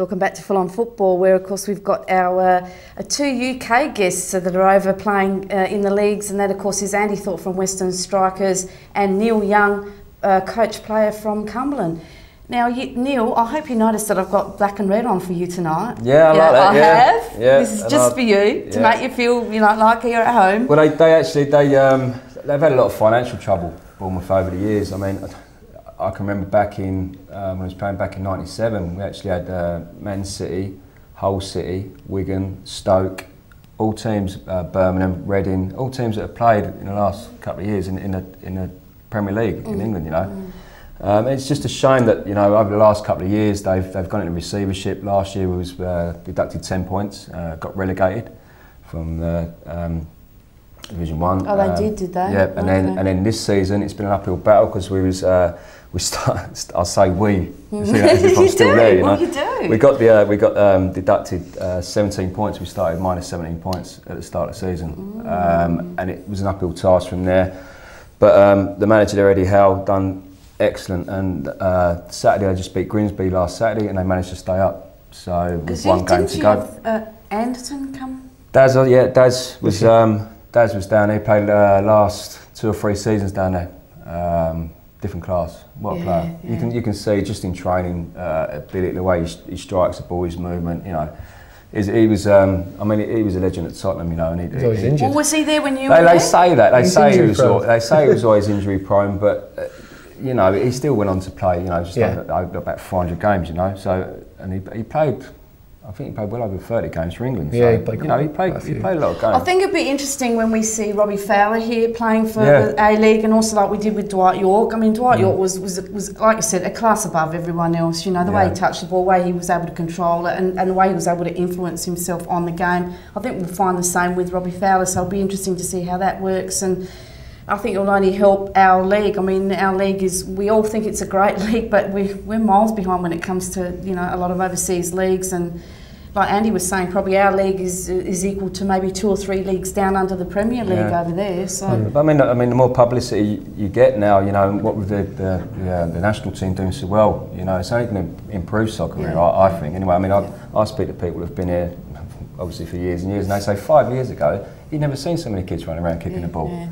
Welcome back to Full On Football, where of course we've got our two UK guests that are over playing in the leagues, and that of course is Andy Thorpe from Western Strikers and Neil Young, coach player from Cumberland. Now, Neil, I hope you noticed that I've got black and red on for you tonight. Yeah, I like that. I have. Yeah, this is just for you to make you feel like you're at home. Well, they've had a lot of financial trouble, Bournemouth, over the years. I mean, I can remember back in when I was playing back in '97, we actually had Man City, Hull City, Wigan, Stoke, all teams, Birmingham, Reading, all teams that have played in the last couple of years in the Premier League in England. It's just a shame that over the last couple of years they've gone into receivership. Last year was deducted 10 points, got relegated from the Division One. Oh, they did they? Yeah, and then this season it's been an uphill battle because we was. I say we. You see, I'm still there, you do. We got deducted 17 points. We started minus 17 points at the start of the season, and it was an uphill task from there. But the manager there, Eddie Howe, done excellent. And Saturday, I just beat Grimsby last Saturday, and they managed to stay up. So with one game to go. Did Anderson come? Daz, yeah, Daz was down there. He played the last 2 or 3 seasons down there. Different class, what a player. Yeah. You can see just in training, ability, the way he strikes the ball, his movement. He was. I mean, he was a legend at Tottenham. And he was injured. Well, was he there when you? They say that. They say he was always injury prone, but he still went on to play. About 400 games. So he played. I think he played well over 30 games for England. Yeah, so, he played a lot of games. I think it'd be interesting when we see Robbie Fowler here playing for the A-League, and also like we did with Dwight York. I mean, Dwight York was like you said, a class above everyone else. The way he touched the ball, the way he was able to control it, and the way he was able to influence himself on the game. I think we'll find the same with Robbie Fowler, so it'll be interesting to see how that works. And I think it'll only help our league. I mean, our league is, we all think it's a great league, but we're miles behind when it comes to, a lot of overseas leagues. And like Andy was saying, probably our league is equal to maybe 2 or 3 leagues down under the Premier League over there. So I mean, the more publicity you get now, what with the national team doing so well, it's only going to improve soccer, I think. Anyway, I mean, I speak to people who've been here, obviously, for years and years, and they say 5 years ago, you'd never seen so many kids running around kicking the ball. Yeah.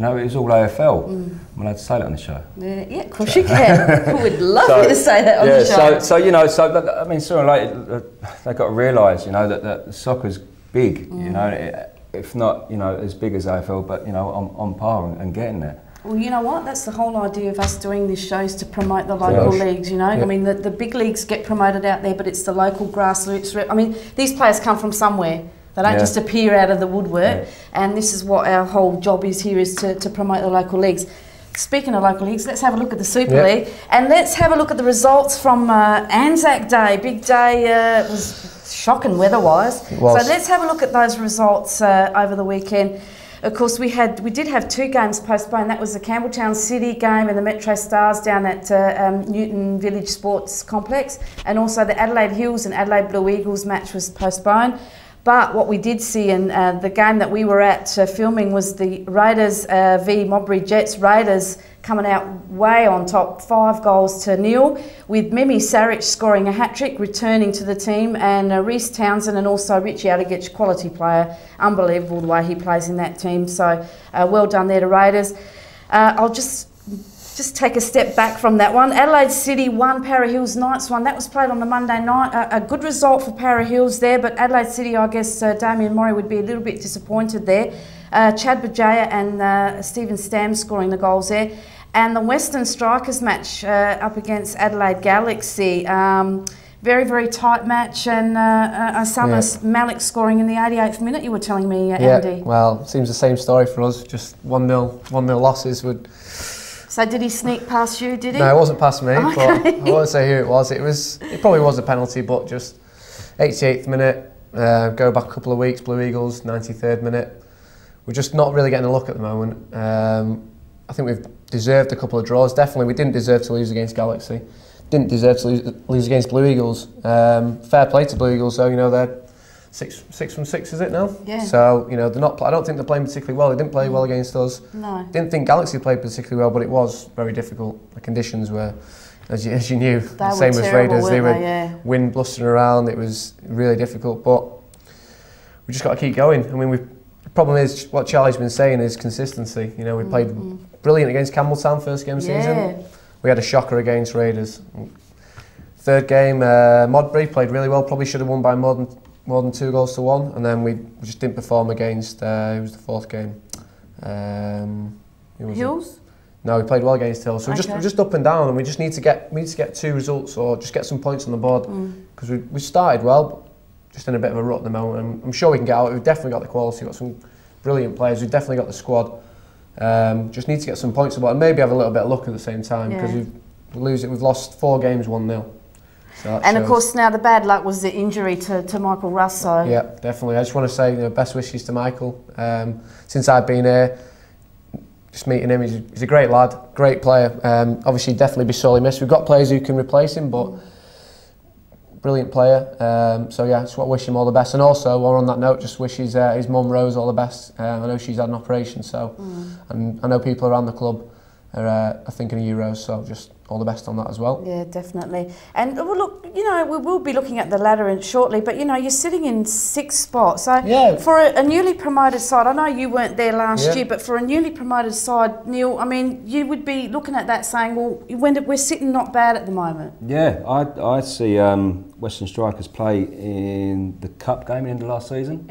It was all AFL. I'm allowed to say that on the show. Yeah, of course you can. We would love you to say that on the show. So I mean, sooner or later, they've got to realise, that soccer's big, if not, as big as AFL, but, on par and getting there. Well, you know what? That's the whole idea of us doing this show, is to promote the local leagues, I mean, the big leagues get promoted out there, but it's the local grassroots. I mean, these players come from somewhere. They don't just appear out of the woodwork, and this is what our whole job is here, is to promote the local leagues. Speaking of local leagues, let's have a look at the Super League, and let's have a look at the results from Anzac Day. Big day, it was shocking weather-wise. So let's have a look at those results over the weekend. Of course, we did have 2 games postponed. That was the Campbelltown City game and the Metro Stars down at Newton Village Sports Complex, and also the Adelaide Hills and Adelaide Blue Eagles match was postponed. But what we did see in the game that we were at filming was the Raiders v Modbury Jets. Raiders coming out way on top, 5 goals to nil, with Mimi Saric scoring a hat-trick, returning to the team, and Rhys Townsend and also Richie Alagich, quality player. Unbelievable the way he plays in that team. So well done there to Raiders. I'll just take a step back from that one. Adelaide City won, Parra Hills Knights won. That was played on the Monday night. A good result for Parra Hills there, but Adelaide City, I guess Damien Murray would be a little bit disappointed there. Chad Bajaya and Stephen Stam scoring the goals there. And the Western Strikers match up against Adelaide Galaxy. Very, very tight match, and Osama Malik scoring in the 88th minute, you were telling me, Andy. Well, seems the same story for us. Just 1-0 losses would... So did he sneak past you, did he? No, it wasn't past me, but I won't say who it was. It probably was a penalty, but just 88th minute, go back a couple of weeks, Blue Eagles, 93rd minute. We're just not really getting a look at the moment. I think we've deserved a couple of draws. Definitely, we didn't deserve to lose against Galaxy. Didn't deserve to lose against Blue Eagles. Fair play to Blue Eagles, though, they're six from six, is it now? Yeah. So they're not. I don't think they're playing particularly well. They didn't play well against us. No. Didn't think Galaxy played particularly well, but it was very difficult. The conditions were as you knew. They same as Raiders, they were wind blustering around. It was really difficult, but we just got to keep going. I mean, the problem is what Charlie's been saying is consistency. You know, we played brilliant against Campbelltown first game of season. We had a shocker against Raiders. Third game, Modbury played really well. Probably should have won by more than 2 goals to 1, and then we just didn't perform against. It was the fourth game. Hills. No, we played well against Hill, so we're just up and down, and we need to get 2 results or just get some points on the board, because we started well, but just in a bit of a rut at the moment. And I'm sure we can get out. We've definitely got the quality, we've got some brilliant players, we've definitely got the squad. Just need to get some points on the board and maybe have a little bit of luck at the same time, because we've lost 4 games 1-0. So and shows. Of course, now the bad luck was the injury to Michael Russo. Yeah, definitely. I just want to say, you know, best wishes to Michael. Since I've been here, just meeting him, he's a great lad, great player. Obviously, definitely be sorely missed. We've got players who can replace him, but brilliant player. So yeah, just want to wish him all the best. And also, while on that note, just wish his mum Rose all the best. I know she's had an operation, so and I know people around the club are thinking of you, Rose. So just all the best on that as well. Yeah, definitely. And well, look, you know, we will be looking at the ladder shortly, but you know, you're sitting in 6th spot. So for a newly promoted side, I know you weren't there last year, but for a newly promoted side, Neil, I mean, you would be looking at that saying, well, we're sitting not bad at the moment. Yeah, I see Western Strikers play in the cup game at the end of last season.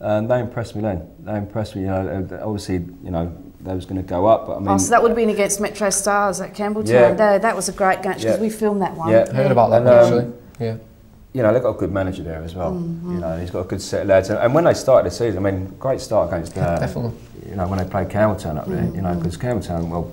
Yeah. They impressed me then. They impressed me, you know, obviously, you know, they was going to go up, but I mean... Oh, so that would have been against Metro Stars at Campbelltown. Yeah. That was a great game, because we filmed that one. Yeah, heard about that, actually. Yeah. You know, they've got a good manager there as well. You know, he's got a good set of lads. And when they started the season, I mean, great start against... definitely. You know, when they played Campbelltown up there, you know, because Campbelltown, well,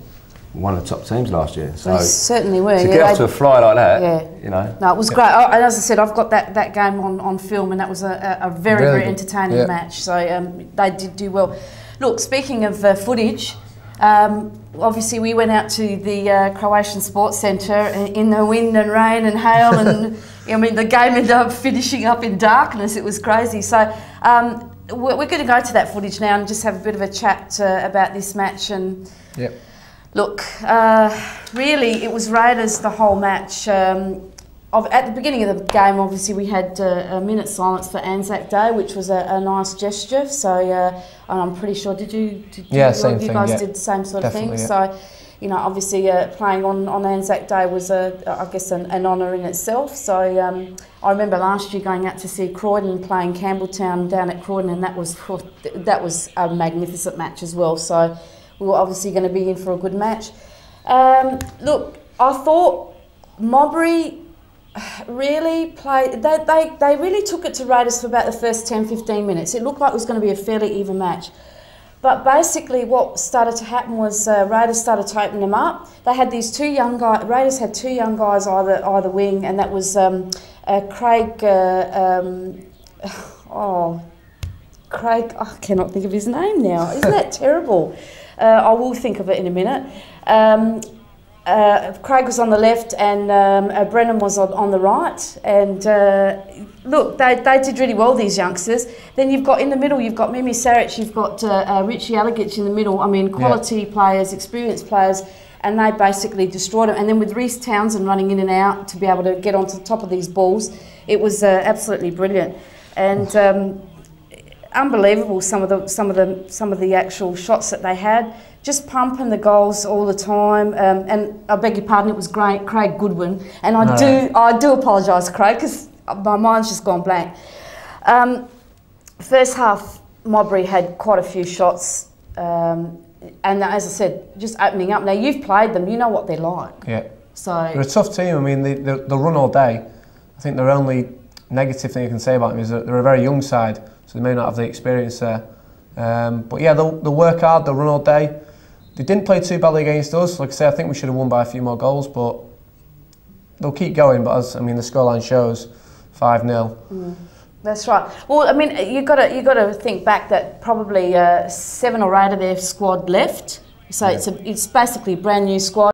were one of the top teams last year. So they certainly were, To get off to a fly like that, you know... No, it was great. And as I said, I've got that game on film, and that was a very, very entertaining match. So they did do well. Look, speaking of footage, obviously we went out to the Croatian Sports Centre in the wind and rain and hail, and I mean the game ended up finishing up in darkness. It was crazy. So we're going to go to that footage now and just have a bit of a chat about this match. And look, really it was Raiders the whole match. At the beginning of the game, obviously, we had a minute silence for Anzac Day, which was a nice gesture. So, and I'm pretty sure, did you guys do the same sort of thing? Yeah. So, you know, obviously, playing on Anzac Day was, I guess, an honour in itself. So, I remember last year going out to see Croydon playing Campbelltown down at Croydon, and that was a magnificent match as well. So, we were obviously going to be in for a good match. Look, I thought Mobbery really played, they really took it to Raiders for about the first 10-15 minutes. It looked like it was going to be a fairly even match. But basically what started to happen was Raiders started to open them up. They had these 2 young guys, Raiders had 2 young guys either wing, and that was Craig, Craig, I cannot think of his name now. Isn't that terrible? I will think of it in a minute. Craig was on the left, and Brennan was on the right, and look, they did really well, these youngsters. Then you've got in the middle, you've got Mimi Saric, you've got Richie Alagich in the middle. I mean, quality players, experienced players, and they basically destroyed them. And then with Rhys Townsend running in and out to be able to get onto the top of these balls, it was absolutely brilliant. And unbelievable, some of the actual shots that they had. Just pumping the goals all the time, and I beg your pardon, it was great, Craig Goodwin, and I do apologise, Craig, because my mind's just gone blank. First half, Mobbery had quite a few shots, and as I said, just opening up. Now you've played them, you know what they're like. Yeah. So they're a tough team. I mean, they run all day. I think their only negative thing you can say about them is that they're a very young side, so they may not have the experience there. But yeah, they'll work hard, they'll run all day. They didn't play too badly against us. Like I say, I think we should have won by a few more goals, but they'll keep going. But as I mean, the scoreline shows 5-0. That's right. Well, I mean, you got to think back that probably 7 or 8 of their squad left, so it's basically a brand new squad.